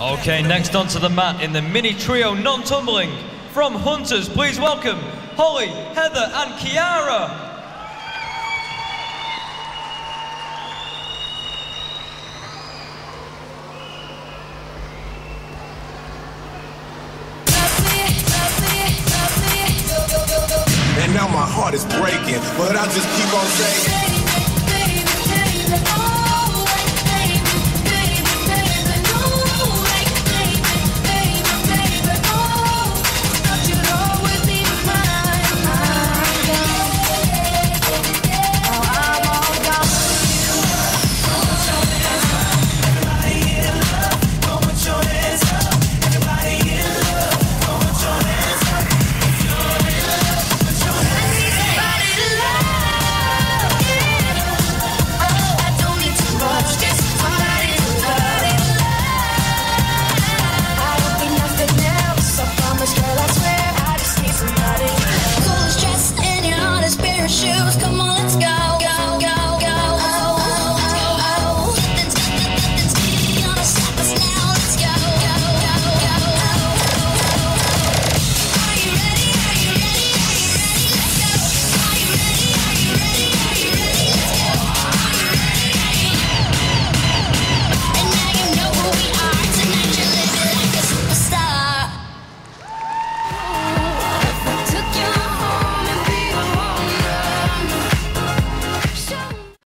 Okay, next onto the mat in the mini trio non-tumbling from Hunters, please welcome Holly, Heather and Kiara. And now my heart is breaking, but I just keep on saying